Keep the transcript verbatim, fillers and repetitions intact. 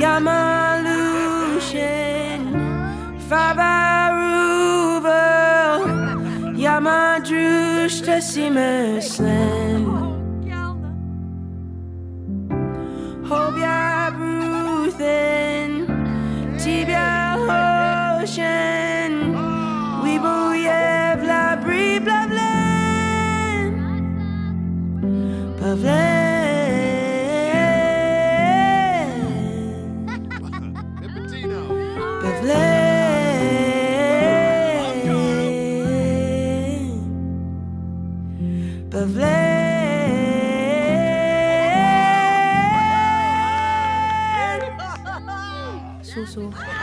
Yamalushin, Fabaruvel, Yamadrush Tasimuslen, Hobia Bruthin, Tibia Hoshen, Wibuyev Labri Blavlen, Pavlen. So